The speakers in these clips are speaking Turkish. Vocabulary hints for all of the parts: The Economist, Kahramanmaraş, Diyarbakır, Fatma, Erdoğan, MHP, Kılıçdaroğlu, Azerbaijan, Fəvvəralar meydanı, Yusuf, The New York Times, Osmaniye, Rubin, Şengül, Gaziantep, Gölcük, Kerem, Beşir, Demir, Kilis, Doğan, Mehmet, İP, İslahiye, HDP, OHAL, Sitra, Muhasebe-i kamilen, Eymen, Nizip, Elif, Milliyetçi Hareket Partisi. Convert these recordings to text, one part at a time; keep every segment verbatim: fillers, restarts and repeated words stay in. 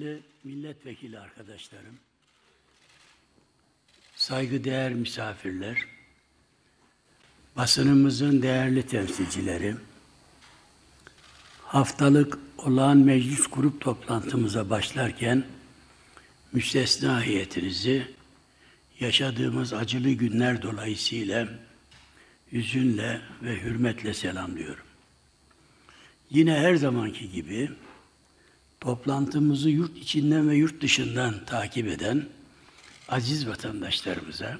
değerli milletvekili arkadaşlarım, saygıdeğer misafirler, basınımızın değerli temsilcileri, haftalık olağan meclis grup toplantımıza başlarken müstesna heyetinizi yaşadığımız acılı günler dolayısıyla hüzünle ve hürmetle selamlıyorum. Yine her zamanki gibi toplantımızı yurt içinden ve yurt dışından takip eden aziz vatandaşlarımıza,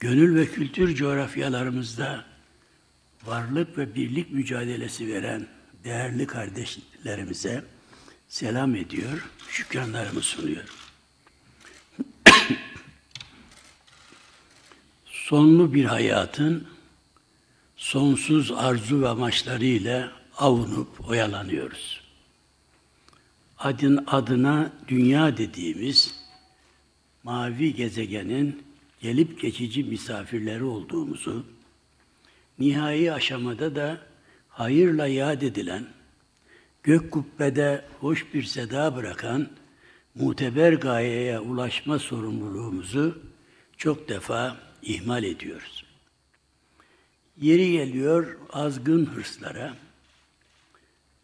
gönül ve kültür coğrafyalarımızda varlık ve birlik mücadelesi veren değerli kardeşlerimize selam ediyor, şükranlarımı sunuyorum. Sonlu bir hayatın sonsuz arzu ve amaçlarıyla avunup oyalanıyoruz. Adın adına dünya dediğimiz mavi gezegenin gelip geçici misafirleri olduğumuzu, nihai aşamada da hayırla yad edilen, gök kubbede hoş bir seda bırakan muteber gayeye ulaşma sorumluluğumuzu çok defa ihmal ediyoruz. Yeri geliyor azgın hırslara,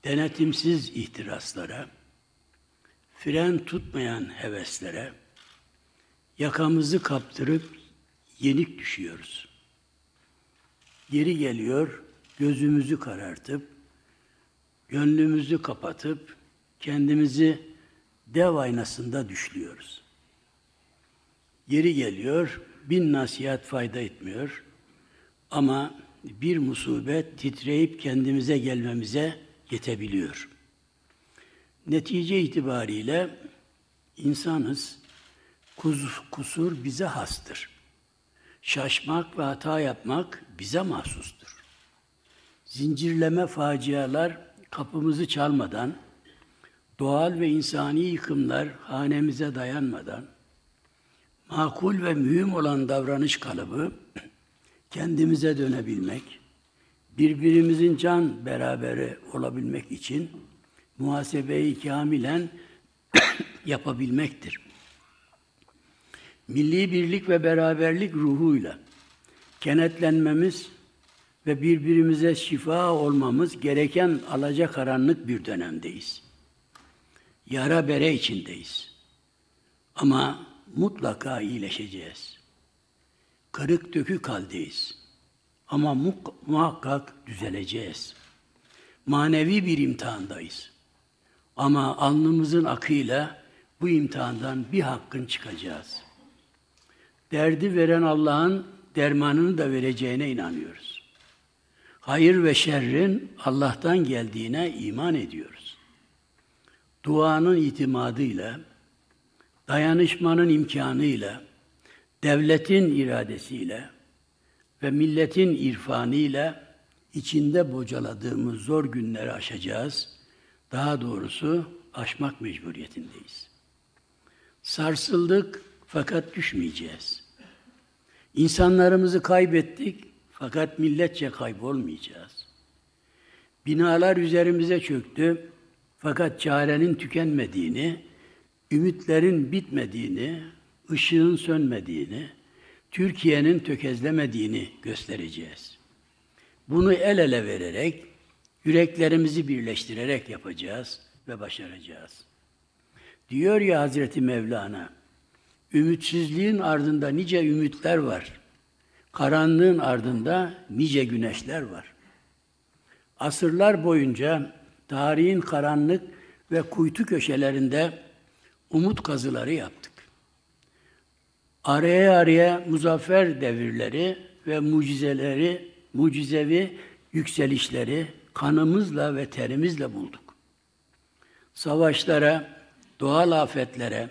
denetimsiz ihtiraslara, fren tutmayan heveslere, yakamızı kaptırıp yenik düşüyoruz. Yeri geliyor gözümüzü karartıp, gönlümüzü kapatıp kendimizi dev aynasında düşlüyoruz. Yeri geliyor bin nasihat fayda etmiyor ama bir musibet titreyip kendimize gelmemize yetebiliyor. Netice itibariyle insanız, kusur bize hastır. Şaşmak ve hata yapmak bize mahsustur. Zincirleme facialar kapımızı çalmadan, doğal ve insani yıkımlar hanemize dayanmadan, makul ve mühim olan davranış kalıbı kendimize dönebilmek, birbirimizin can beraberi olabilmek için muhasebe-i kamilen yapabilmektir. Milli birlik ve beraberlik ruhuyla kenetlenmemiz ve birbirimize şifa olmamız gereken alacakaranlık bir dönemdeyiz. Yara bere içindeyiz. Ama mutlaka iyileşeceğiz. Kırık dökük haldeyiz. Ama muhakkak düzeleceğiz. Manevi bir imtihandayız. Ama alnımızın akıyla bu imtihandan bir hakkın çıkacağız. Derdi veren Allah'ın dermanını da vereceğine inanıyoruz. Hayır ve şerrin Allah'tan geldiğine iman ediyoruz. Duanın itimadıyla, dayanışmanın imkanıyla, devletin iradesiyle ve milletin irfanıyla içinde bocaladığımız zor günleri aşacağız. Daha doğrusu aşmak mecburiyetindeyiz. Sarsıldık fakat düşmeyeceğiz. İnsanlarımızı kaybettik fakat milletçe kaybolmayacağız. Binalar üzerimize çöktü fakat çarenin tükenmediğini, ümitlerin bitmediğini, ışığın sönmediğini, Türkiye'nin tökezlemediğini göstereceğiz. Bunu el ele vererek, yüreklerimizi birleştirerek yapacağız ve başaracağız. Diyor ya Hazreti Mevlana, ümitsizliğin ardında nice ümitler var. Karanlığın ardında nice güneşler var. Asırlar boyunca tarihin karanlık ve kuytu köşelerinde umut kazıları yaptık. Araya araya muzaffer devirleri ve mucizeleri, mucizevi yükselişleri kanımızla ve terimizle bulduk. Savaşlara, doğal afetlere,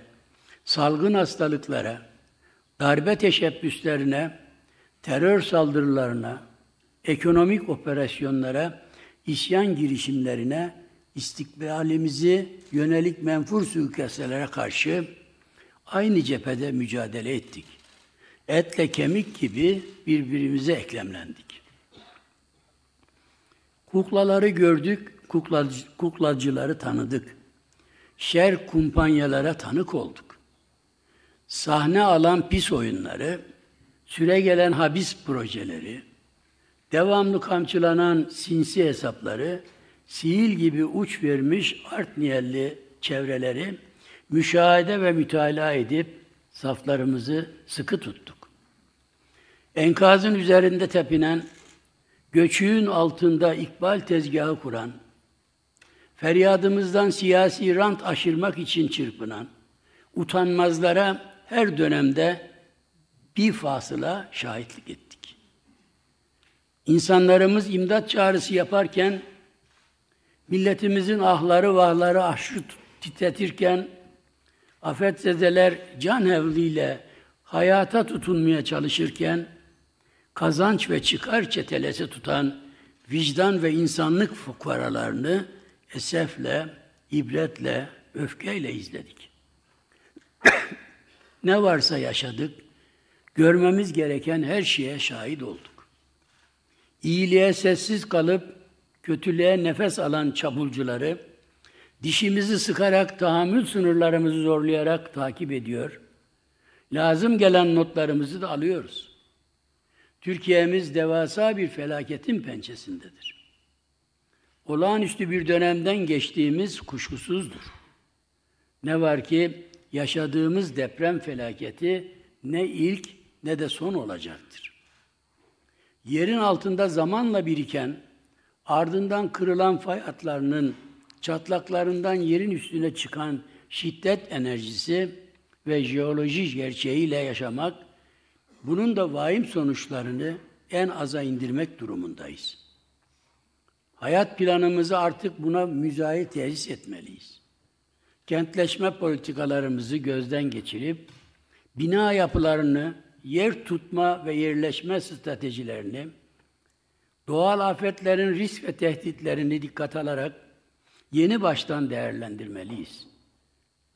salgın hastalıklara, darbe teşebbüslerine, terör saldırılarına, ekonomik operasyonlara, isyan girişimlerine, istikbalimizi yönelik menfur suikastlere karşı aynı cephede mücadele ettik. Etle kemik gibi birbirimize eklemlendik. Kuklaları gördük, kuklacı, kuklacıları tanıdık. şer kumpanyalara tanık olduk. Sahne alan pis oyunları, süre gelen habis projeleri, devamlı kamçılanan sinsi hesapları, sihir gibi uç vermiş art niyetli çevreleri müşahede ve mütalaa edip saflarımızı sıkı tuttuk. Enkazın üzerinde tepinen, göçüğün altında ikbal tezgahı kuran, feryadımızdan siyasi rant aşırmak için çırpınan, utanmazlara her dönemde bir fasıla şahitlik ettik. İnsanlarımız imdat çağrısı yaparken, milletimizin ahları vahları ahşu titretirken, afetzedeler canhevliyle hayata tutunmaya çalışırken, kazanç ve çıkar çetelesi tutan vicdan ve insanlık fukaralarını esefle, ibretle, öfkeyle izledik. Ne varsa yaşadık, görmemiz gereken her şeye şahit olduk. İyiliğe sessiz kalıp, kötülüğe nefes alan çapulcuları, dişimizi sıkarak, tahammül sınırlarımızı zorlayarak takip ediyor, lazım gelen notlarımızı da alıyoruz. Türkiye'miz devasa bir felaketin pençesindedir. Olağanüstü bir dönemden geçtiğimiz kuşkusuzdur. Ne var ki yaşadığımız deprem felaketi ne ilk ne de son olacaktır. Yerin altında zamanla biriken, ardından kırılan fay hatlarının çatlaklarından yerin üstüne çıkan şiddet enerjisi ve jeoloji gerçeğiyle yaşamak, bunun da vahim sonuçlarını en aza indirmek durumundayız. Hayat planımızı artık buna müzayir tesis etmeliyiz. Kentleşme politikalarımızı gözden geçirip, bina yapılarını, yer tutma ve yerleşme stratejilerini, doğal afetlerin risk ve tehditlerini dikkat alarak yeni baştan değerlendirmeliyiz.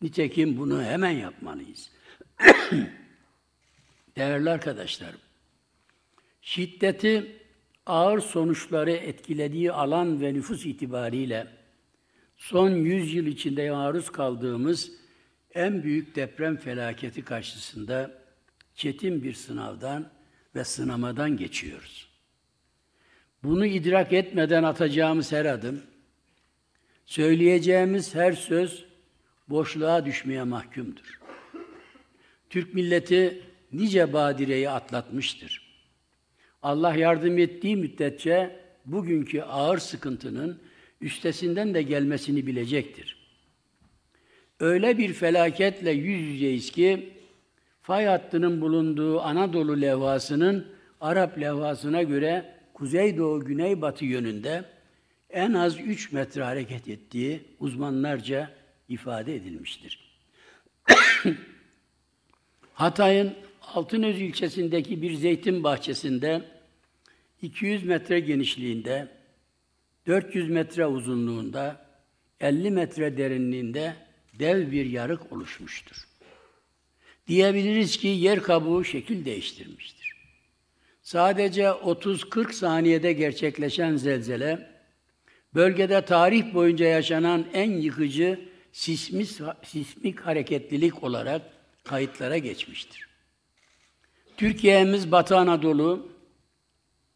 Nitekim bunu hemen yapmalıyız. Değerli arkadaşlarım, şiddeti ağır sonuçları etkilediği alan ve nüfus itibariyle son yüz yıl içinde maruz kaldığımız en büyük deprem felaketi karşısında çetin bir sınavdan ve sınamadan geçiyoruz. Bunu idrak etmeden atacağımız her adım, söyleyeceğimiz her söz boşluğa düşmeye mahkumdur. Türk milleti nice badireyi atlatmıştır. Allah yardım ettiği müddetçe bugünkü ağır sıkıntının üstesinden de gelmesini bilecektir. Öyle bir felaketle yüz yüzeyiz ki, fay hattının bulunduğu Anadolu levhasının Arap levhasına göre kuzeydoğu-güneybatı yönünde en az üç metre hareket ettiği uzmanlarca ifade edilmiştir. Hatay'ın Altınözü ilçesindeki bir zeytin bahçesinde iki yüz metre genişliğinde, dört yüz metre uzunluğunda, elli metre derinliğinde dev bir yarık oluşmuştur. Diyebiliriz ki yer kabuğu şekil değiştirmiştir. Sadece otuz kırk saniyede gerçekleşen zelzele, bölgede tarih boyunca yaşanan en yıkıcı sismik, sismik hareketlilik olarak kayıtlara geçmiştir. Türkiye'miz Batı Anadolu,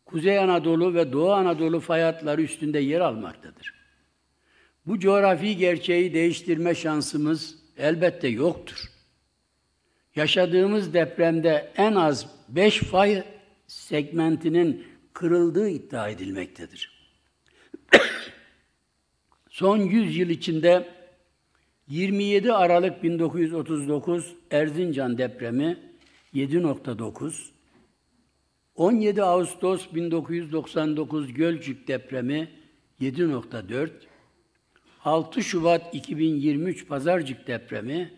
Kuzey Anadolu ve Doğu Anadolu fay hatları üstünde yer almaktadır. Bu coğrafi gerçeği değiştirme şansımız elbette yoktur. Yaşadığımız depremde en az beş fay segmentinin kırıldığı iddia edilmektedir. Son yüz yıl içinde yirmi yedi Aralık bin dokuz yüz otuz dokuz Erzincan depremi yedi nokta dokuz, on yedi Ağustos bin dokuz yüz doksan dokuz Gölcük depremi yedi nokta dört, altı Şubat iki bin yirmi üç Pazarcık depremi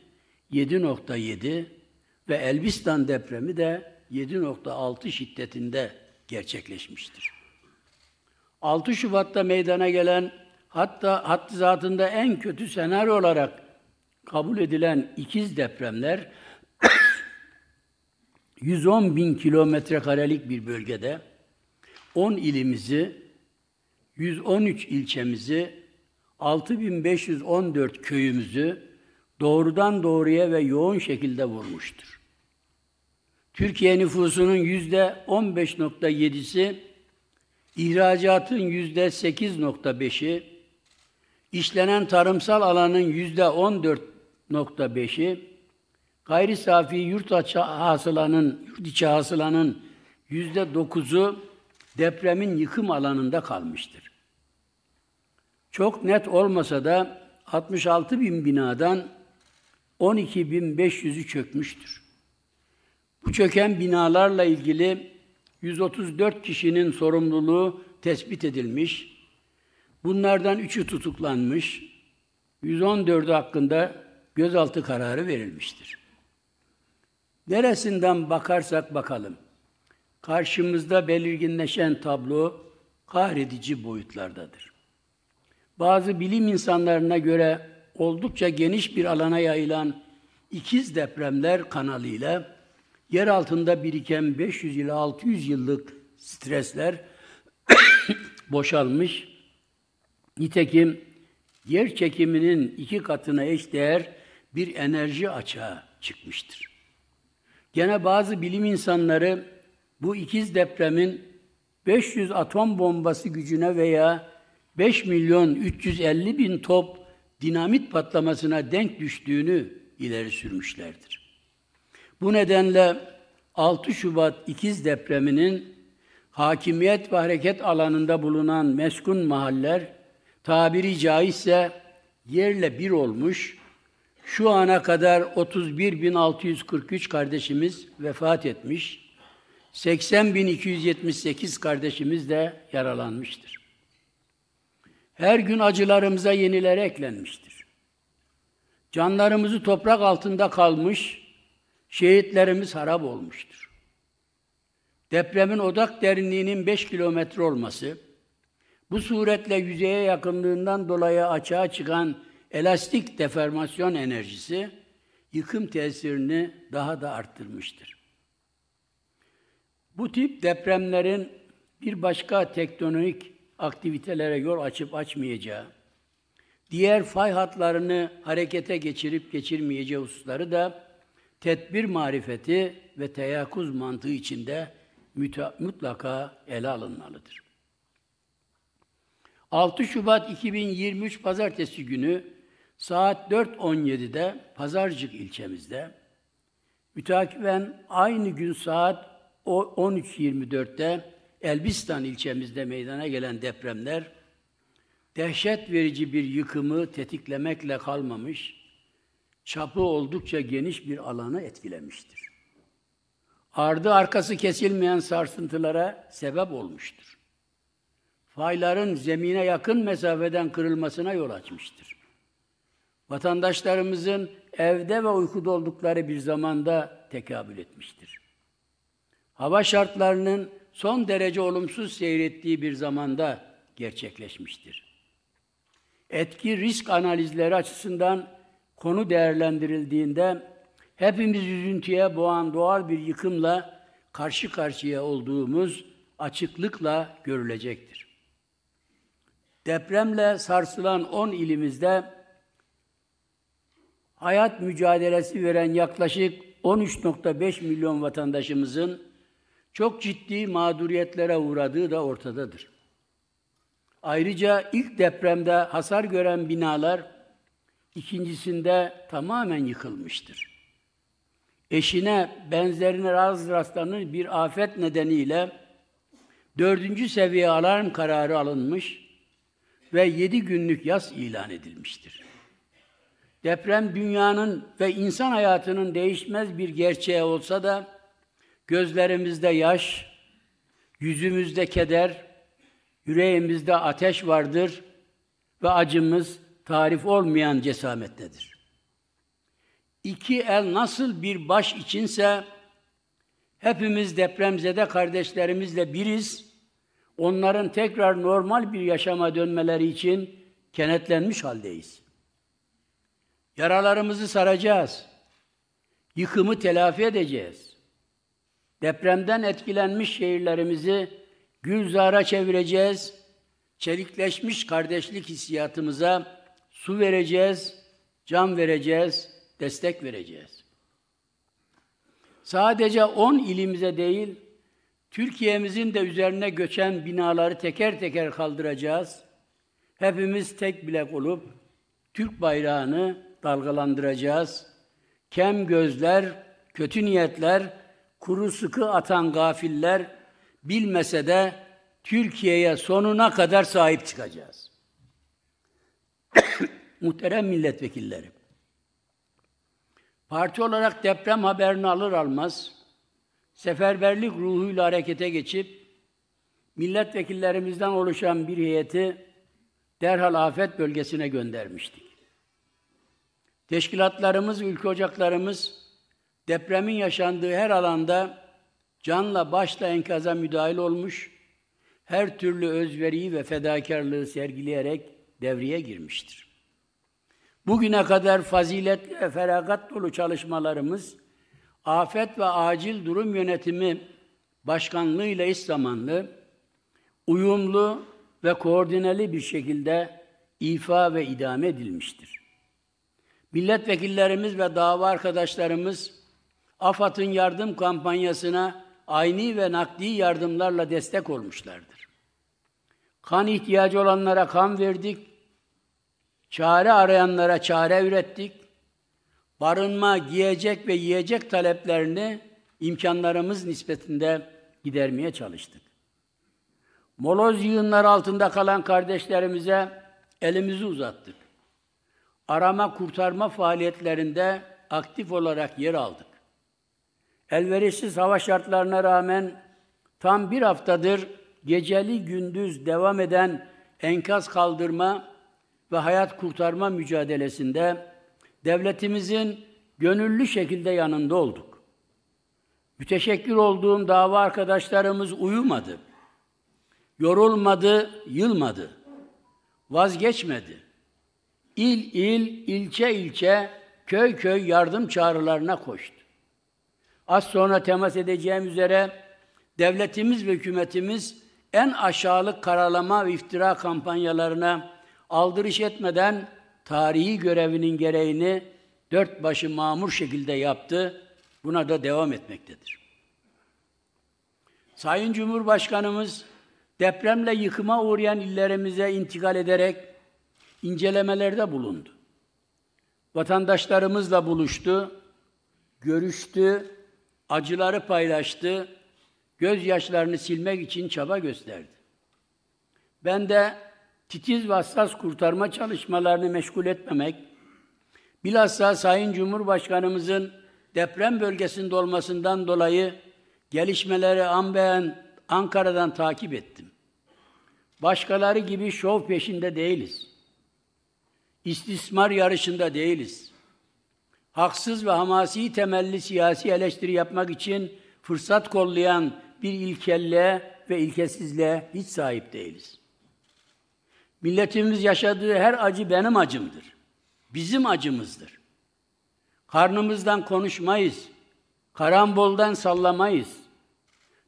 yedi nokta yedi ve Elbistan depremi de yedi nokta altı şiddetinde gerçekleşmiştir. altı Şubat'ta meydana gelen, hatta hattı zatında en kötü senaryo olarak kabul edilen ikiz depremler, yüz on bin kilometre karelik bir bölgede on ilimizi, yüz on üç ilçemizi, altı bin beş yüz on dört köyümüzü doğrudan doğruya ve yoğun şekilde vurmuştur. Türkiye nüfusunun yüzde on beş nokta yedi'si, ihracatın yüzde sekiz nokta beş'i, işlenen tarımsal alanın yüzde on dört nokta beş'i, gayri safi yurt hasılanın, yurt içi hasılanın yüzde dokuz'u depremin yıkım alanında kalmıştır. Çok net olmasa da altmış altı bin binadan on iki bin beş yüz'ü çökmüştür. Bu çöken binalarla ilgili yüz otuz dört kişinin sorumluluğu tespit edilmiş, bunlardan üçü tutuklanmış, yüz on dört'ü hakkında gözaltı kararı verilmiştir. Neresinden bakarsak bakalım, karşımızda belirginleşen tablo kahredici boyutlardadır. Bazı bilim insanlarına göre oldukça geniş bir alana yayılan ikiz depremler kanalıyla yer altında biriken beş yüz ila altı yüz yıllık stresler boşalmış. Nitekim yer çekiminin iki katına eşdeğer bir enerji açığa çıkmıştır. Gene bazı bilim insanları bu ikiz depremin beş yüz atom bombası gücüne veya beş milyon üç yüz elli bin top dinamit patlamasına denk düştüğünü ileri sürmüşlerdir. Bu nedenle altı Şubat ikiz depreminin hakimiyet ve hareket alanında bulunan meskun mahaller tabiri caizse yerle bir olmuş, şu ana kadar otuz bir bin altı yüz kırk üç kardeşimiz vefat etmiş, seksen bin iki yüz yetmiş sekiz kardeşimiz de yaralanmıştır. Her gün acılarımıza yenileri eklenmiştir. Canlarımızı toprak altında kalmış, şehitlerimiz harap olmuştur. Depremin odak derinliğinin beş kilometre olması, bu suretle yüzeye yakınlığından dolayı açığa çıkan elastik deformasyon enerjisi yıkım tesirini daha da arttırmıştır. Bu tip depremlerin bir başka tektonik aktivitelere yol açıp açmayacağı, diğer fay hatlarını harekete geçirip geçirmeyeceği hususları da tedbir marifeti ve teyakkuz mantığı içinde mutlaka ele alınmalıdır. altı Şubat iki bin yirmi üç Pazartesi günü saat dört on yedi'de Pazarcık ilçemizde, mütakiben aynı gün saat on üç yirmi dört'te Elbistan ilçemizde meydana gelen depremler, dehşet verici bir yıkımı tetiklemekle kalmamış, çapı oldukça geniş bir alanı etkilemiştir. Ardı arkası kesilmeyen sarsıntılara sebep olmuştur. Fayların zemine yakın mesafeden kırılmasına yol açmıştır. Vatandaşlarımızın evde ve uykuda oldukları bir zamanda tekabül etmiştir. Hava şartlarının son derece olumsuz seyrettiği bir zamanda gerçekleşmiştir. Etki risk analizleri açısından konu değerlendirildiğinde hepimiz üzüntüye boğan doğal bir yıkımla karşı karşıya olduğumuz açıklıkla görülecektir. Depremle sarsılan on ilimizde hayat mücadelesi veren yaklaşık on üç nokta beş milyon vatandaşımızın çok ciddi mağduriyetlere uğradığı da ortadadır. Ayrıca ilk depremde hasar gören binalar ikincisinde tamamen yıkılmıştır. Eşine, benzerine az rastlanır bir afet nedeniyle dördüncü seviye alarm kararı alınmış ve yedi günlük yas ilan edilmiştir. Deprem dünyanın ve insan hayatının değişmez bir gerçeği olsa da gözlerimizde yaş, yüzümüzde keder, yüreğimizde ateş vardır ve acımız tarif olmayan cesamettedir. İki el nasıl bir baş içinse hepimiz depremzede kardeşlerimizle biriz. Onların tekrar normal bir yaşama dönmeleri için kenetlenmiş haldeyiz. Yaralarımızı saracağız, yıkımı telafi edeceğiz. Depremden etkilenmiş şehirlerimizi gülzara çevireceğiz çelikleşmiş kardeşlik hissiyatımıza su vereceğiz, can vereceğiz, destek vereceğiz. Sadece on ilimize değil, Türkiye'mizin de üzerine göçen binaları teker teker kaldıracağız. Hepimiz tek bilek olup Türk bayrağını dalgalandıracağız. Kem gözler, kötü niyetler, kuru sıkı atan gafiller bilmese de Türkiye'ye sonuna kadar sahip çıkacağız. Muhterem milletvekilleri, parti olarak deprem haberini alır almaz, seferberlik ruhuyla harekete geçip, milletvekillerimizden oluşan bir heyeti derhal afet bölgesine göndermiştik. Teşkilatlarımız, ülke ocaklarımız, depremin yaşandığı her alanda canla başla enkaza müdahil olmuş, her türlü özveriyi ve fedakarlığı sergileyerek devreye girmiştir. Bugüne kadar fazilet ve feragat dolu çalışmalarımız, afet ve acil durum yönetimi başkanlığıyla eş zamanlı, uyumlu ve koordineli bir şekilde ifa ve idame edilmiştir. Milletvekillerimiz ve dava arkadaşlarımız, AFAD'ın yardım kampanyasına ayni ve nakdi yardımlarla destek olmuşlardır. Kan ihtiyacı olanlara kan verdik, çare arayanlara çare ürettik, barınma, giyecek ve yiyecek taleplerini imkanlarımız nispetinde gidermeye çalıştık. Moloz yığınları altında kalan kardeşlerimize elimizi uzattık. Arama kurtarma faaliyetlerinde aktif olarak yer aldık. Elverişsiz hava şartlarına rağmen tam bir haftadır geceli gündüz devam eden enkaz kaldırma ve hayat kurtarma mücadelesinde devletimizin gönüllü şekilde yanında olduk. Müteşekkir olduğum dava arkadaşlarımız uyumadı, yorulmadı, yılmadı, vazgeçmedi. İl il, ilçe ilçe, köy köy yardım çağrılarına koştu. Az sonra temas edeceğim üzere devletimiz ve hükümetimiz en aşağılık karalama ve iftira kampanyalarına aldırış etmeden tarihi görevinin gereğini dört başı mamur şekilde yaptı. Buna da devam etmektedir. Sayın Cumhurbaşkanımız depremle yıkıma uğrayan illerimize intikal ederek incelemelerde bulundu. Vatandaşlarımızla buluştu, görüştü, acıları paylaştı, gözyaşlarını silmek için çaba gösterdi. Ben de titiz ve hassas kurtarma çalışmalarını meşgul etmemek, bilhassa Sayın Cumhurbaşkanımızın deprem bölgesinde olmasından dolayı gelişmeleri anbeyen Ankara'dan takip ettim. Başkaları gibi şov peşinde değiliz. İstismar yarışında değiliz. Haksız ve hamasi temelli siyasi eleştiri yapmak için fırsat kollayan bir ilkelliğe ve ilkesizliğe hiç sahip değiliz. Milletimiz yaşadığı her acı benim acımdır. Bizim acımızdır. Karnımızdan konuşmayız. Karamboldan sallamayız.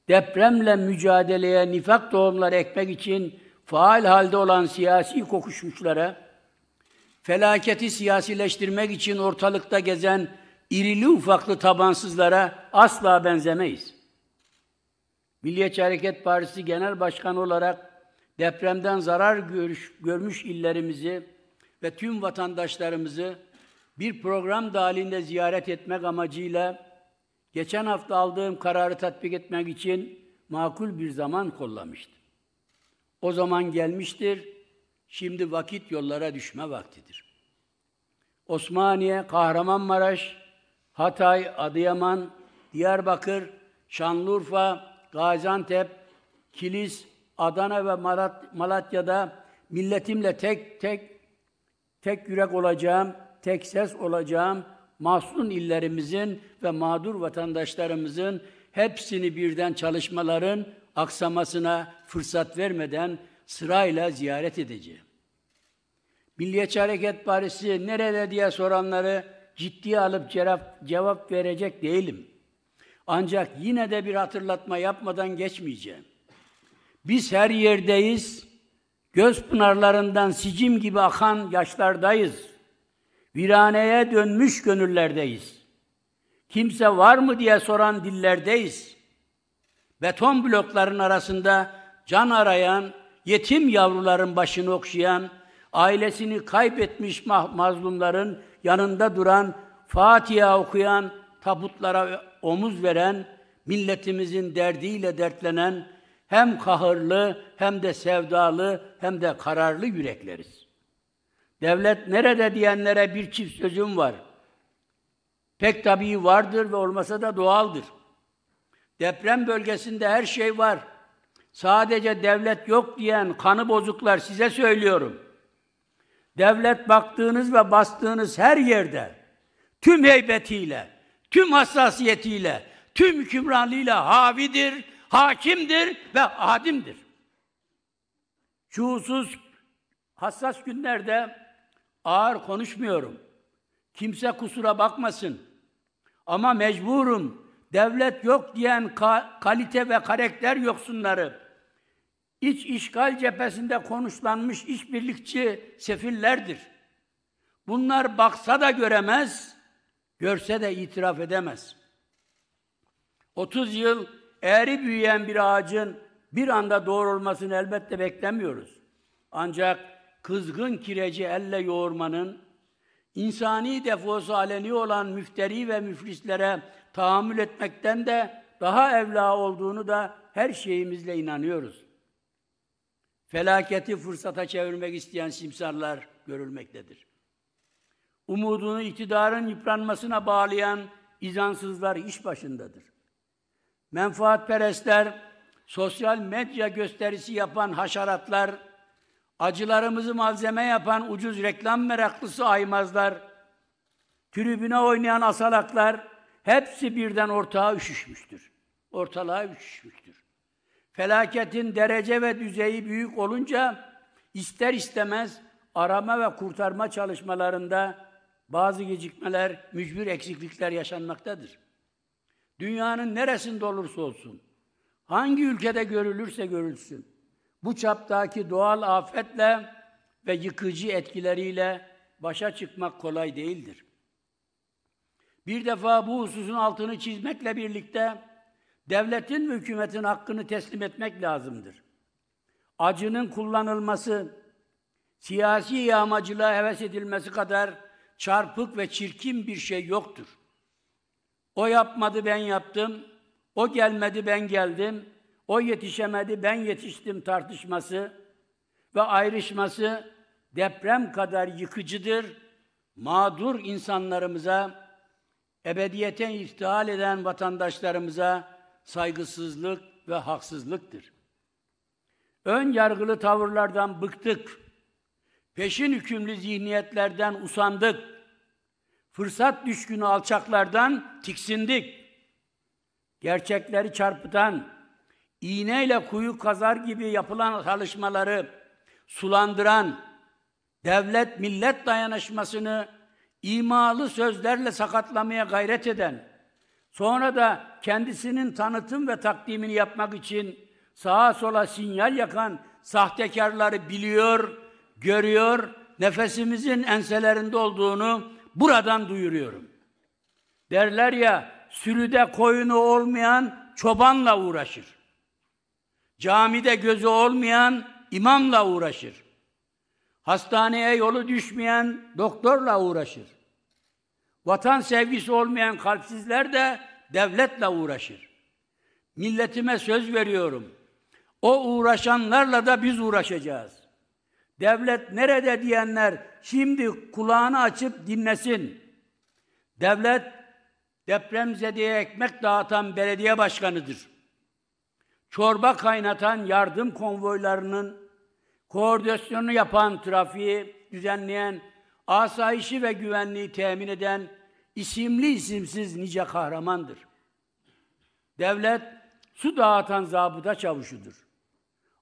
Depremle mücadeleye nifak tohumları ekmek için faal halde olan siyasi kokuşmuşlara, felaketi siyasileştirmek için ortalıkta gezen irili ufaklı tabansızlara asla benzemeyiz. Milliyetçi Hareket Partisi Genel Başkanı olarak depremden zarar görüş, görmüş illerimizi ve tüm vatandaşlarımızı bir program dahilinde ziyaret etmek amacıyla geçen hafta aldığım kararı tatbik etmek için makul bir zaman kollamıştım. O zaman gelmiştir, şimdi vakit yollara düşme vaktidir. Osmaniye, Kahramanmaraş, Hatay, Adıyaman, Diyarbakır, Şanlıurfa, Gaziantep, Kilis, Adana ve Malatya'da milletimle tek tek tek yürek olacağım, tek ses olacağım, mahzun illerimizin ve mağdur vatandaşlarımızın hepsini birden çalışmaların aksamasına fırsat vermeden sırayla ziyaret edeceğim. Milliyetçi Hareket Partisi nerede diye soranları ciddiye alıp cevap verecek değilim. Ancak yine de bir hatırlatma yapmadan geçmeyeceğim. Biz her yerdeyiz, Göz pınarlarından sicim gibi akan yaşlardayız. Viraneye dönmüş gönüllerdeyiz. Kimse var mı diye soran dillerdeyiz. Beton blokların arasında can arayan, yetim yavruların başını okşayan, ailesini kaybetmiş mazlumların yanında duran, Fatiha okuyan, tabutlara omuz veren, milletimizin derdiyle dertlenen, hem kahırlı, hem de sevdalı, hem de kararlı yürekleriz. Devlet nerede diyenlere bir çift sözüm var. Pek tabii vardır ve olmasa da doğaldır. Deprem bölgesinde her şey var. Sadece devlet yok diyen kanı bozuklar, size söylüyorum. Devlet baktığınız ve bastığınız her yerde, tüm heybetiyle, tüm hassasiyetiyle, tüm hükümranlığıyla havidir, hakimdir ve adimdir. Çuğsuz, hassas günlerde ağır konuşmuyorum. Kimse kusura bakmasın. Ama mecburum. Devlet yok diyen ka kalite ve karakter yoksunları, iç işgal cephesinde konuşlanmış işbirlikçi sefillerdir. Bunlar baksa da göremez, görse de itiraf edemez. otuz yıl eğri büyüyen bir ağacın bir anda doğrulmasını elbette beklemiyoruz. Ancak kızgın kireci elle yoğurmanın, insani defosu aleni olan müfteri ve müflislere tahammül etmekten de daha evla olduğunu da her şeyimizle inanıyoruz. Felaketi fırsata çevirmek isteyen simsarlar görülmektedir. Umudunu iktidarın yıpranmasına bağlayan izansızlar iş başındadır. Menfaatperestler, sosyal medya gösterisi yapan haşeratlar, acılarımızı malzeme yapan ucuz reklam meraklısı aymazlar, tribüne oynayan asalaklar, hepsi birden ortağa üşüşmüştür. Ortalığa üşüşmüştür. Felaketin derece ve düzeyi büyük olunca ister istemez arama ve kurtarma çalışmalarında bazı gecikmeler, mücbir eksiklikler yaşanmaktadır. Dünyanın neresinde olursa olsun, hangi ülkede görülürse görülsün, bu çaptaki doğal afetle ve yıkıcı etkileriyle başa çıkmak kolay değildir. Bir defa bu hususun altını çizmekle birlikte, devletin ve hükümetin hakkını teslim etmek lazımdır. Acının kullanılması, siyasi yağmacılığa heves edilmesi kadar çarpık ve çirkin bir şey yoktur. O yapmadı, ben yaptım, o gelmedi, ben geldim, o yetişemedi, ben yetiştim tartışması ve ayrışması deprem kadar yıkıcıdır. Mağdur insanlarımıza, ebediyeten iftihal eden vatandaşlarımıza saygısızlık ve haksızlıktır. Ön yargılı tavırlardan bıktık, peşin hükümlü zihniyetlerden usandık, fırsat düşkünü alçaklardan tiksindik. Gerçekleri çarpıtan, iğneyle kuyu kazar gibi yapılan çalışmaları sulandıran, devlet-millet dayanışmasını imalı sözlerle sakatlamaya gayret eden, sonra da kendisinin tanıtım ve takdimini yapmak için sağa sola sinyal yakan sahtekarları biliyor, görüyor, nefesimizin enselerinde olduğunu buradan duyuruyorum. Derler ya, sürüde koyunu olmayan çobanla uğraşır. Camide gözü olmayan imamla uğraşır. Hastaneye yolu düşmeyen doktorla uğraşır. Vatan sevgisi olmayan kalpsizler de devletle uğraşır. Milletime söz veriyorum. O uğraşanlarla da biz uğraşacağız. Devlet nerede diyenler şimdi kulağını açıp dinlesin. Devlet depremzedeye ekmek dağıtan belediye başkanıdır. Çorba kaynatan yardım konvoylarının koordinasyonunu yapan, trafiği düzenleyen, asayişi ve güvenliği temin eden isimli isimsiz nice kahramandır. Devlet su dağıtan zabıta çavuşudur.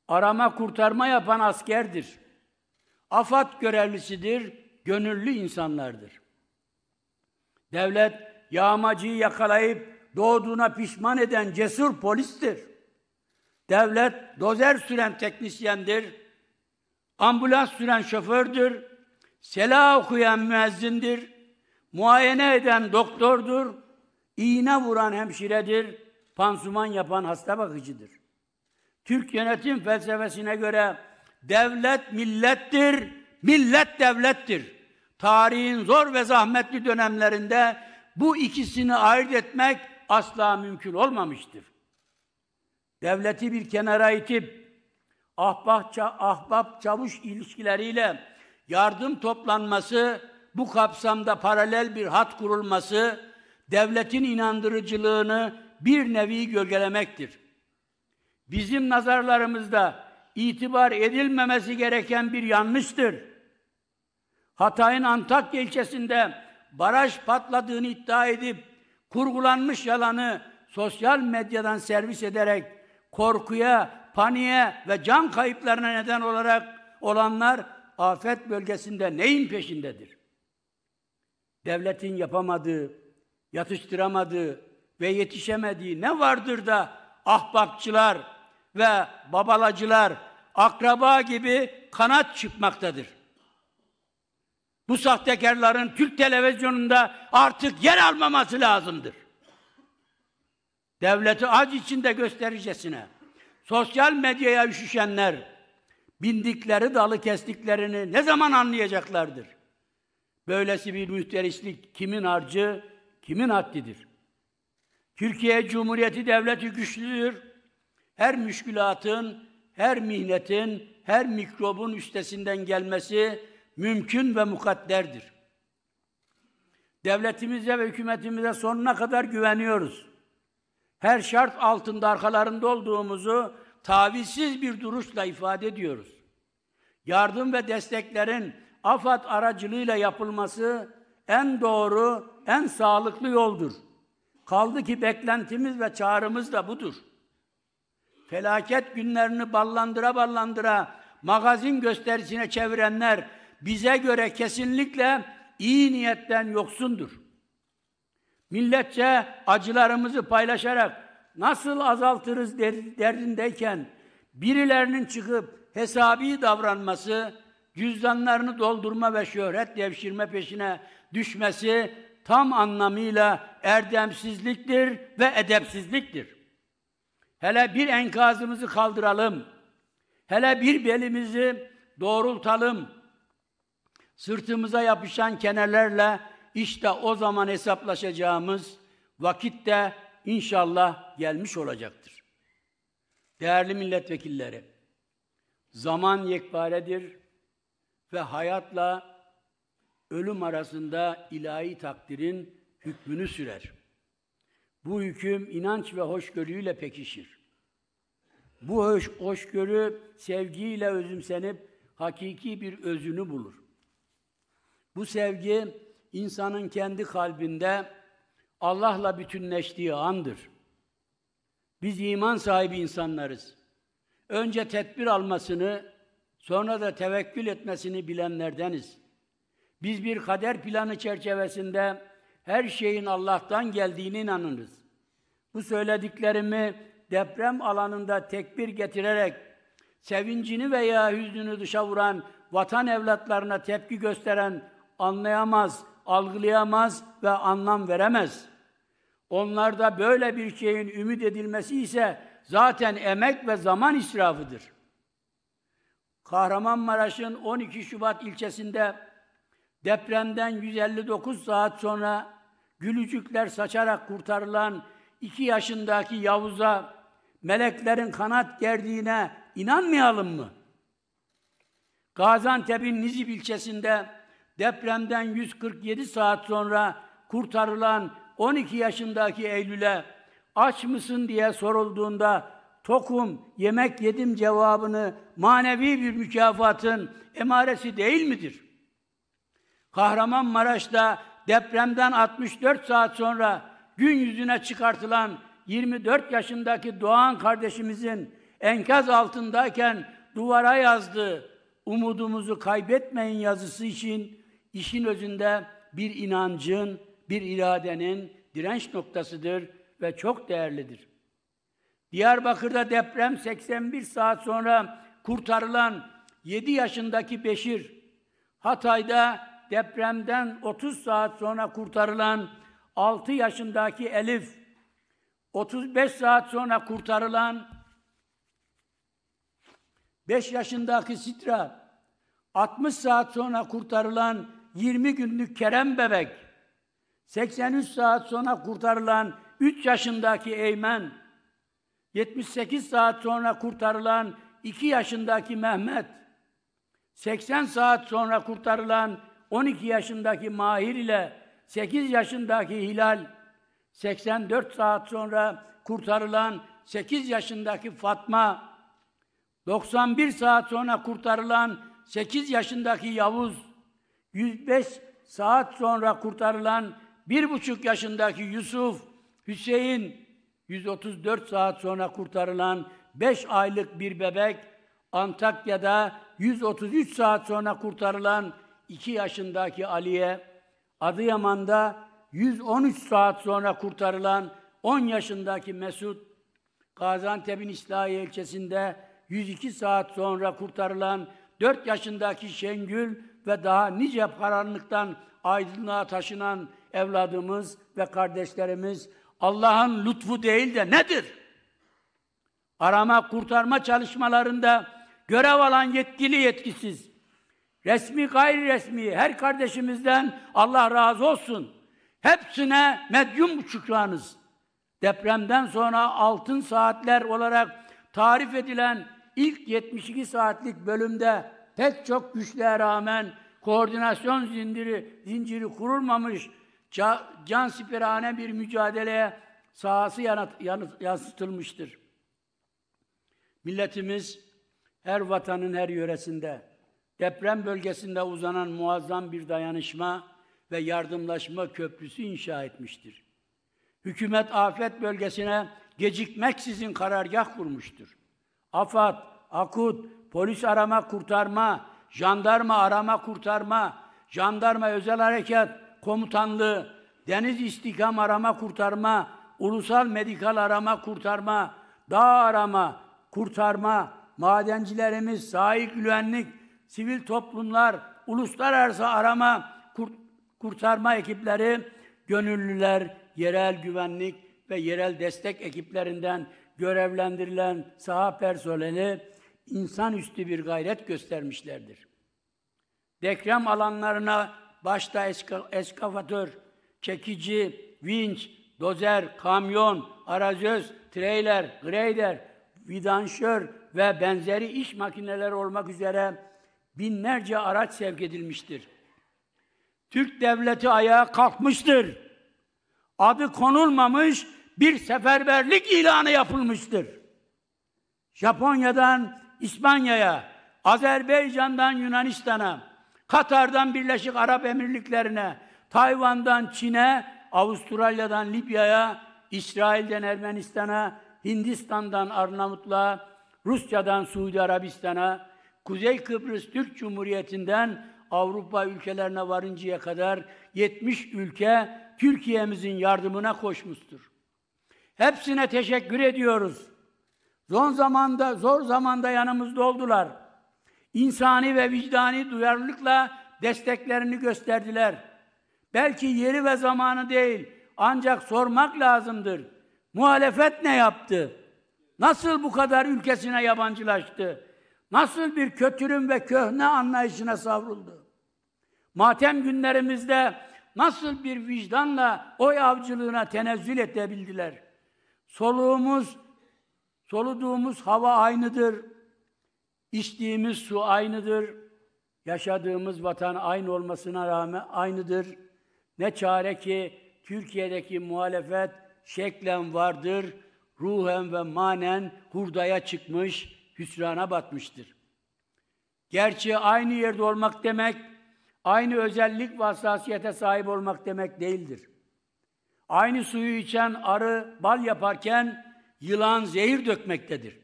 Arama kurtarma yapan askerdir. AFAD görevlisidir, gönüllü insanlardır. Devlet yağmacıyı yakalayıp doğduğuna pişman eden cesur polistir. Devlet dozer süren teknisyendir. ambulans süren şofördür, sela okuyan müezzindir, muayene eden doktordur, iğne vuran hemşiredir, pansuman yapan hasta bakıcıdır. Türk yönetim felsefesine göre devlet millettir, millet devlettir. Tarihin zor ve zahmetli dönemlerinde bu ikisini ayırt etmek asla mümkün olmamıştır. Devleti bir kenara itip ahbap çavuş ilişkileriyle yardım toplanması, bu kapsamda paralel bir hat kurulması, devletin inandırıcılığını bir nevi gölgelemektir. Bizim nazarlarımızda itibar edilmemesi gereken bir yanlıştır. Hatay'ın Antakya ilçesinde baraj patladığını iddia edip kurgulanmış yalanı sosyal medyadan servis ederek korkuya, paniğe ve can kayıplarına neden olarak olanlar afet bölgesinde neyin peşindedir? Devletin yapamadığı, yatıştıramadığı ve yetişemediği ne vardır da ahbapçılar ve babalacılar akraba gibi kanat çıkmaktadır? Bu sahtekarların Türk televizyonunda artık yer almaması lazımdır. Devleti ac içinde göstericesine sosyal medyaya üşüşenler bindikleri dalı kestiklerini ne zaman anlayacaklardır? Böylesi bir mühterislik kimin harcı, kimin haddidir? Türkiye Cumhuriyeti devleti güçlüdür. Her müşkülatın, her mihnetin, her mikrobun üstesinden gelmesi mümkün ve mukadderdir. Devletimize ve hükümetimize sonuna kadar güveniyoruz. Her şart altında arkalarında olduğumuzu tavizsiz bir duruşla ifade ediyoruz. Yardım ve desteklerin AFAD aracılığıyla yapılması en doğru, en sağlıklı yoldur. Kaldı ki beklentimiz ve çağrımız da budur. Felaket günlerini ballandıra ballandıra magazin gösterisine çevirenler bize göre kesinlikle iyi niyetten yoksundur. Milletçe acılarımızı paylaşarak nasıl azaltırız derdindeyken birilerinin çıkıp hesabi davranması, cüzdanlarını doldurma ve şöhret devşirme peşine düşmesi tam anlamıyla erdemsizliktir ve edepsizliktir. Hele bir enkazımızı kaldıralım, hele bir belimizi doğrultalım, sırtımıza yapışan kenelerle işte o zaman hesaplaşacağımız vakit de inşallah gelmiş olacaktır. Değerli milletvekilleri, zaman yekparedir ve hayatla ölüm arasında ilahi takdirin hükmünü sürer. Bu hüküm inanç ve hoşgörüyle pekişir. Bu hoş, hoşgörü sevgiyle özümsenip hakiki bir özünü bulur. Bu sevgi insanın kendi kalbinde Allah'la bütünleştiği andır. Biz iman sahibi insanlarız. Önce tedbir almasını, sonra da tevekkül etmesini bilenlerdeniz. Biz bir kader planı çerçevesinde her şeyin Allah'tan geldiğine inanırız. Bu söylediklerimi deprem alanında tekbir getirerek sevincini veya hüznünü dışa vuran vatan evlatlarına tepki gösteren anlayamaz, algılayamaz ve anlam veremez. Onlarda böyle bir şeyin ümit edilmesi ise zaten emek ve zaman israfıdır. Kahramanmaraş'ın on iki Şubat ilçesinde depremden yüz elli dokuz saat sonra gülücükler saçarak kurtarılan iki yaşındaki Yavuz'a meleklerin kanat gerdiğine inanmayalım mı? Gaziantep'in Nizip ilçesinde depremden yüz kırk yedi saat sonra kurtarılan on iki yaşındaki Eylül'e aç mısın diye sorulduğunda tokum, yemek yedim cevabını manevi bir mükafatın emaresi değil midir? Kahramanmaraş'ta depremden altmış dört saat sonra gün yüzüne çıkartılan yirmi dört yaşındaki Doğan kardeşimizin enkaz altındayken duvara yazdığı "Umudumuzu kaybetmeyin" yazısı için işin özünde bir inancın, bir iradenin direnç noktasıdır ve çok değerlidir. Diyarbakır'da deprem seksen bir saat sonra kurtarılan yedi yaşındaki Beşir, Hatay'da depremden otuz saat sonra kurtarılan altı yaşındaki Elif, otuz beş saat sonra kurtarılan beş yaşındaki Sitra, altmış saat sonra kurtarılan yirmi günlük Kerem bebek, seksen üç saat sonra kurtarılan üç yaşındaki Eymen, yetmiş sekiz saat sonra kurtarılan iki yaşındaki Mehmet, seksen saat sonra kurtarılan on iki yaşındaki Mahir ile sekiz yaşındaki Hilal, seksen dört saat sonra kurtarılan sekiz yaşındaki Fatma, doksan bir saat sonra kurtarılan sekiz yaşındaki Yavuz, yüz beş saat sonra kurtarılan bir buçuk yaşındaki Yusuf, Hüseyin, yüz otuz dört saat sonra kurtarılan beş aylık bir bebek, Antakya'da yüz otuz üç saat sonra kurtarılan iki yaşındaki Ali'ye, Adıyaman'da yüz on üç saat sonra kurtarılan on yaşındaki Mesut, Gaziantep'in İslahiye ilçesinde yüz iki saat sonra kurtarılan dört yaşındaki Şengül ve daha nice karanlıktan aydınlığa taşınan evladımız ve kardeşlerimiz Allah'ın lütfu değil de nedir? Arama kurtarma çalışmalarında görev alan yetkili yetkisiz, resmi gayri resmi her kardeşimizden Allah razı olsun. Hepsine medyum şükranız. Depremden sonra altın saatler olarak tarif edilen ilk yetmiş iki saatlik bölümde pek çok güçlere rağmen koordinasyon zinciri, zinciri kurulmamış can siperhane bir mücadeleye sahası yansıtılmıştır. Milletimiz her vatanın her yöresinde deprem bölgesinde uzanan muazzam bir dayanışma ve yardımlaşma köprüsü inşa etmiştir. Hükümet afet bölgesine gecikmeksizin karargah kurmuştur. AFAD, AKUD, polis arama kurtarma, jandarma arama kurtarma, jandarma özel harekat komutanlığı, deniz istikam arama kurtarma, ulusal medikal arama kurtarma, dağ arama kurtarma, madencilerimiz, sahil güvenlik, sivil toplumlar, uluslararası arama kurtarma, kurtarma ekipleri, gönüllüler, yerel güvenlik ve yerel destek ekiplerinden görevlendirilen saha personeli insanüstü bir gayret göstermişlerdir. Deprem alanlarına başta eskavatör, çekici, vinç, dozer, kamyon, arazöz, treyler, greyder, vidanşör ve benzeri iş makineleri olmak üzere binlerce araç sevk edilmiştir. Türk devleti ayağa kalkmıştır. Adı konulmamış bir seferberlik ilanı yapılmıştır. Japonya'dan İspanya'ya, Azerbaycan'dan Yunanistan'a, Katar'dan Birleşik Arap Emirlikleri'ne, Tayvan'dan Çin'e, Avustralya'dan Libya'ya, İsrail'den Ermenistan'a, Hindistan'dan Arnavutluğa, Rusya'dan Suudi Arabistan'a, Kuzey Kıbrıs Türk Cumhuriyeti'nden Avrupa ülkelerine varıncaya kadar yetmiş ülke Türkiye'mizin yardımına koşmuştur. Hepsine teşekkür ediyoruz. Zor zamanda, zor zamanda yanımızda oldular. İnsani ve vicdani duyarlılıkla desteklerini gösterdiler. Belki yeri ve zamanı değil, ancak sormak lazımdır. Muhalefet ne yaptı? Nasıl bu kadar ülkesine yabancılaştı? Nasıl bir kötürüm ve köhne anlayışına savruldu? Matem günlerimizde nasıl bir vicdanla oy avcılığına tenezzül edebildiler? Soluğumuz, soluduğumuz hava aynıdır. İçtiğimiz su aynıdır. Yaşadığımız vatan aynı olmasına rağmen aynıdır. Ne çare ki Türkiye'deki muhalefet şeklen vardır, ruhen ve manen hurdaya çıkmış, hüsrana batmıştır. Gerçi aynı yerde olmak demek, aynı özellik ve hassasiyete sahip olmak demek değildir. Aynı suyu içen arı bal yaparken yılan zehir dökmektedir.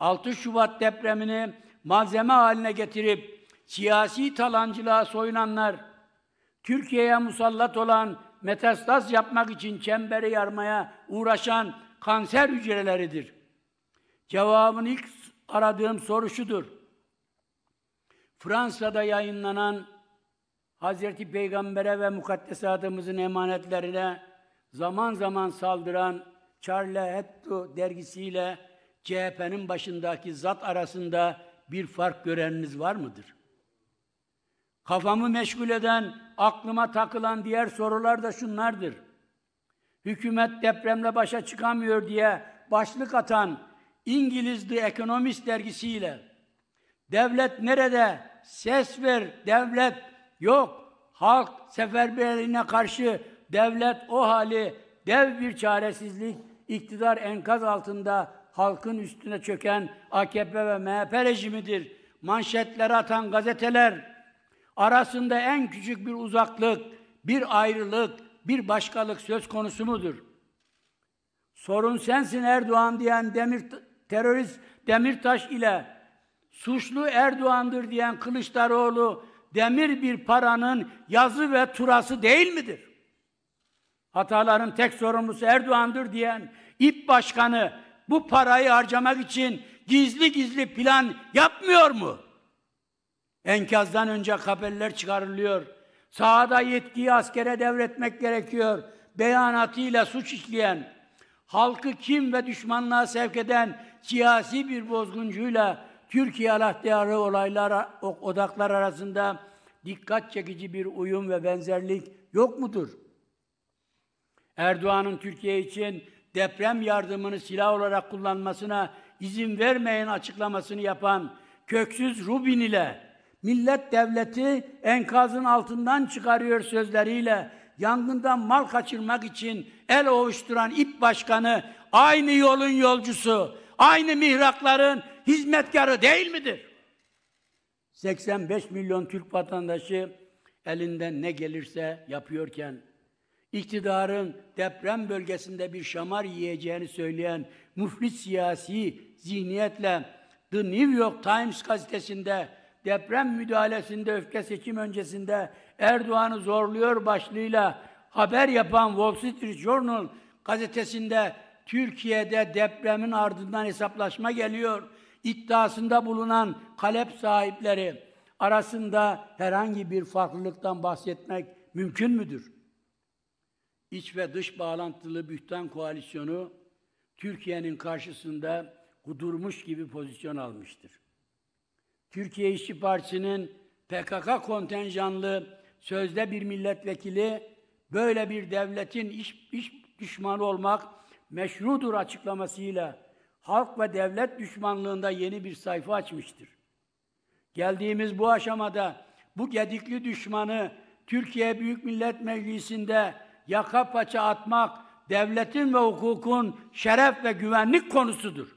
altı Şubat depremini malzeme haline getirip siyasi talancılığa soyunanlar, Türkiye'ye musallat olan metastaz yapmak için çemberi yarmaya uğraşan kanser hücreleridir. Cevabını ilk aradığım soru şudur: Fransa'da yayınlanan Hazreti Peygamber'e ve mukaddesatımızın emanetlerine zaman zaman saldıran Charlie Hebdo dergisiyle C H P'nin başındaki zat arasında bir fark göreniniz var mıdır? Kafamı meşgul eden, aklıma takılan diğer sorular da şunlardır. Hükümet depremle başa çıkamıyor diye başlık atan İngiliz The Economist dergisiyle devlet nerede? Ses ver, devlet yok. Halk seferberliğine karşı devlet o hali dev bir çaresizlik, iktidar enkaz altında halkın üstüne çöken A K P ve M H P rejimidir. Manşetlere atan gazeteler arasında en küçük bir uzaklık, bir ayrılık, bir başkalık söz konusu mudur? Sorun sensin Erdoğan diyen Demir, terörist Demirtaş ile suçlu Erdoğan'dır diyen Kılıçdaroğlu, demir bir paranın yazı ve turası değil midir? Hataların tek sorumlusu Erdoğan'dır diyen İP Başkanı bu parayı harcamak için gizli gizli plan yapmıyor mu? Enkazdan önce haberler çıkarılıyor. Sahada yetkiyi askere devretmek gerekiyor. Beyanatıyla suç işleyen, halkı kim ve düşmanlığa sevk eden siyasi bir bozguncuyla Türkiye aleyhtarı olaylar odaklar arasında dikkat çekici bir uyum ve benzerlik yok mudur? Erdoğan'ın Türkiye için deprem yardımını silah olarak kullanmasına izin vermeyin açıklamasını yapan köksüz Rubin ile millet devleti enkazın altından çıkarıyor sözleriyle yangından mal kaçırmak için el ovuşturan İP Başkanı aynı yolun yolcusu, aynı mihrakların hizmetkarı değil midir? seksen beş milyon Türk vatandaşı elinden ne gelirse yapıyorken, iktidarın deprem bölgesinde bir şamar yiyeceğini söyleyen müflis siyasi zihniyetle The New York Times gazetesinde deprem müdahalesinde öfke seçim öncesinde Erdoğan'ı zorluyor başlığıyla haber yapan Wall Street Journal gazetesinde Türkiye'de depremin ardından hesaplaşma geliyor iddiasında bulunan kalep sahipleri arasında herhangi bir farklılıktan bahsetmek mümkün müdür? İç ve dış bağlantılı Bühtan Koalisyonu Türkiye'nin karşısında kudurmuş gibi pozisyon almıştır. Türkiye İşçi Partisi'nin P K K kontenjanlı sözde bir milletvekili böyle bir devletin iş, iş düşmanı olmak meşrudur açıklamasıyla halk ve devlet düşmanlığında yeni bir sayfa açmıştır. Geldiğimiz bu aşamada bu gedikli düşmanı Türkiye Büyük Millet Meclisi'nde yaka paça atmak devletin ve hukukun şeref ve güvenlik konusudur.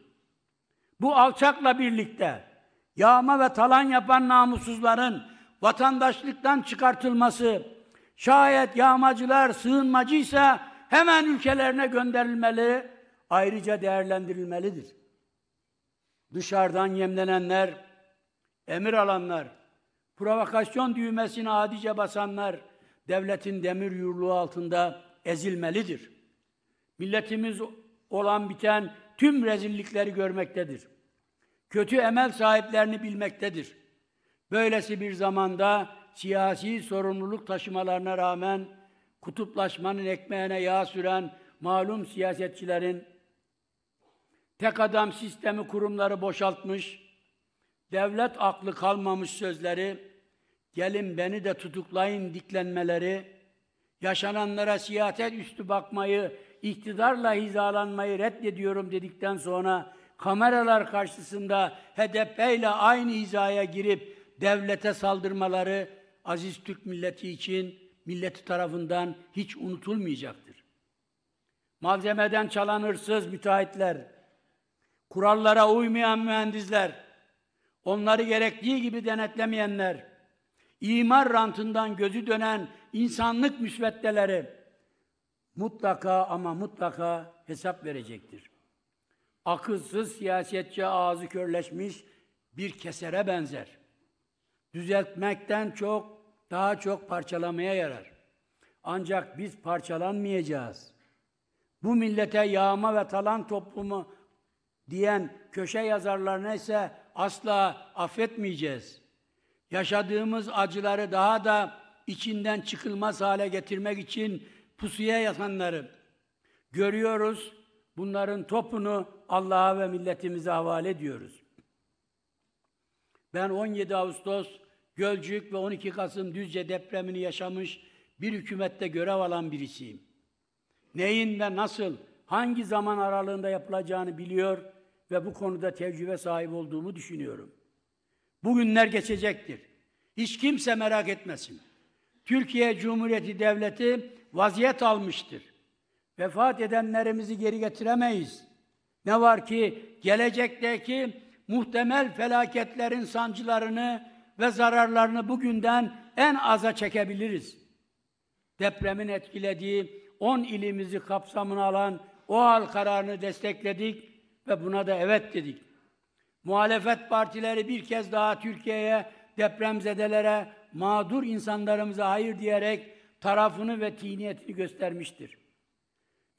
Bu alçakla birlikte yağma ve talan yapan namussuzların vatandaşlıktan çıkartılması, şayet yağmacılar sığınmacıysa hemen ülkelerine gönderilmeli, ayrıca değerlendirilmelidir. Dışarıdan yemlenenler, emir alanlar, provokasyon düğmesini adice basanlar, devletin demir yumruğu altında ezilmelidir. Milletimiz olan biten tüm rezillikleri görmektedir. Kötü emel sahiplerini bilmektedir. Böylesi bir zamanda siyasi sorumluluk taşımalarına rağmen kutuplaşmanın ekmeğine yağ süren malum siyasetçilerin tek adam sistemi kurumları boşaltmış, devlet aklı kalmamış sözleri, gelin beni de tutuklayın diklenmeleri, yaşananlara siyaset üstü bakmayı, iktidarla hizalanmayı reddediyorum dedikten sonra kameralar karşısında H D P ile aynı hizaya girip devlete saldırmaları aziz Türk milleti için milleti tarafından hiç unutulmayacaktır. Malzemeden çalan hırsız müteahhitler, kurallara uymayan mühendisler, onları gerektiği gibi denetlemeyenler, imar rantından gözü dönen insanlık müsveddeleri mutlaka ama mutlaka hesap verecektir. Akılsız siyasetçi ağzı körleşmiş bir kesere benzer. Düzeltmekten çok, daha çok parçalamaya yarar. Ancak biz parçalanmayacağız. Bu millete yağma ve talan toplumu diyen köşe yazarlarına ise asla affetmeyeceğiz. yaşadığımız acıları daha da içinden çıkılmaz hale getirmek için pusuya yatanları görüyoruz. Bunların topunu Allah'a ve milletimize havale ediyoruz. Ben on yedi Ağustos Gölcük ve on iki Kasım Düzce depremini yaşamış bir hükümette görev alan birisiyim. Neyin ve nasıl, hangi zaman aralığında yapılacağını biliyor ve bu konuda tecrübe sahibi olduğumu düşünüyorum. Bugünler geçecektir. Hiç kimse merak etmesin. Türkiye Cumhuriyeti Devleti vaziyet almıştır. Vefat edenlerimizi geri getiremeyiz. Ne var ki gelecekteki muhtemel felaketlerin sancılarını ve zararlarını bugünden en aza çekebiliriz. Depremin etkilediği on ilimizi kapsamına alan OHAL kararını destekledik ve buna da evet dedik. Muhalefet partileri bir kez daha Türkiye'ye, depremzedelere, mağdur insanlarımıza hayır diyerek tarafını ve tiniyetini göstermiştir.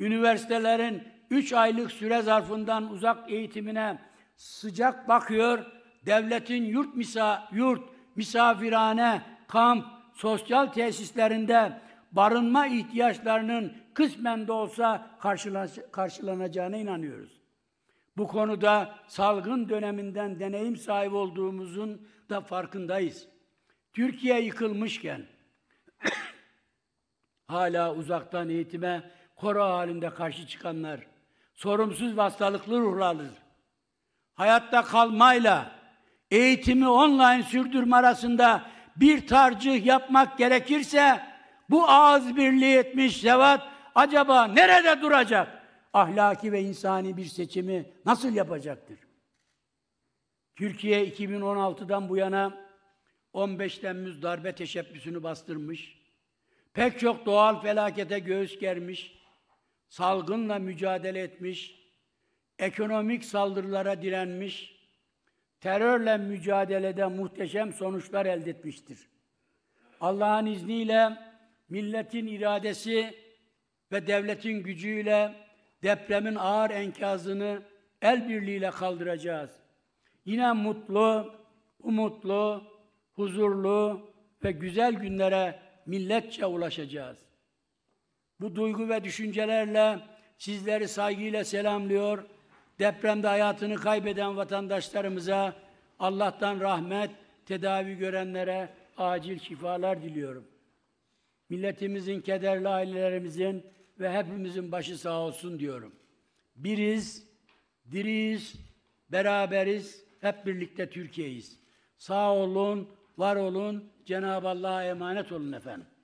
Üniversitelerin üç aylık süre zarfından uzak eğitimine sıcak bakıyor, devletin yurt, misa, yurt misafirhane, kamp, sosyal tesislerinde barınma ihtiyaçlarının kısmen de olsa karşılanacağına inanıyoruz. Bu konuda salgın döneminden deneyim sahibi olduğumuzun da farkındayız. Türkiye yıkılmışken hala uzaktan eğitime koro halinde karşı çıkanlar sorumsuz ve hastalıklı ruhlardır. Hayatta kalmayla eğitimi online sürdürme arasında bir tercih yapmak gerekirse bu ağız birliği etmiş zevat acaba nerede duracak? Ahlaki ve insani bir seçimi nasıl yapacaktır? Türkiye iki bin on altıdan bu yana on beş Temmuz darbe teşebbüsünü bastırmış, pek çok doğal felakete göğüs germiş, salgınla mücadele etmiş, ekonomik saldırılara direnmiş, terörle mücadelede muhteşem sonuçlar elde etmiştir. Allah'ın izniyle, milletin iradesi ve devletin gücüyle depremin ağır enkazını el birliğiyle kaldıracağız. Yine mutlu, umutlu, huzurlu ve güzel günlere milletçe ulaşacağız. Bu duygu ve düşüncelerle sizleri saygıyla selamlıyor. Depremde hayatını kaybeden vatandaşlarımıza Allah'tan rahmet, tedavi görenlere acil şifalar diliyorum. Milletimizin, kederli ailelerimizin ve hepimizin başı sağ olsun diyorum. Biriz, diriyiz, beraberiz, hep birlikte Türkiye'yiz. Sağ olun, var olun, Cenab-ı Allah'a emanet olun efendim.